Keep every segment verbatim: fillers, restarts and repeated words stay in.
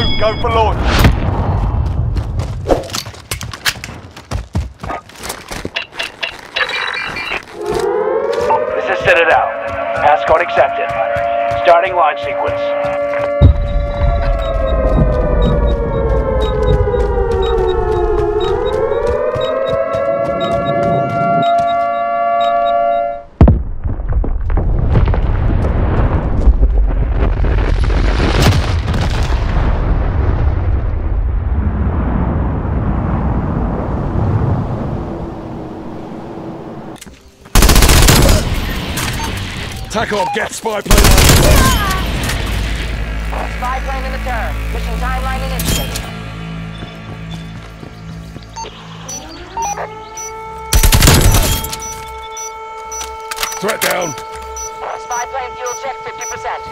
two, go for launch. Passcode accepted. Starting launch sequence. Tack on, get spy plane. Yeah! Spy plane in the turn. Mission timeline initiated. Threat down. Spy plane fuel check fifty percent.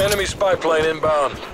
Enemy spy plane inbound.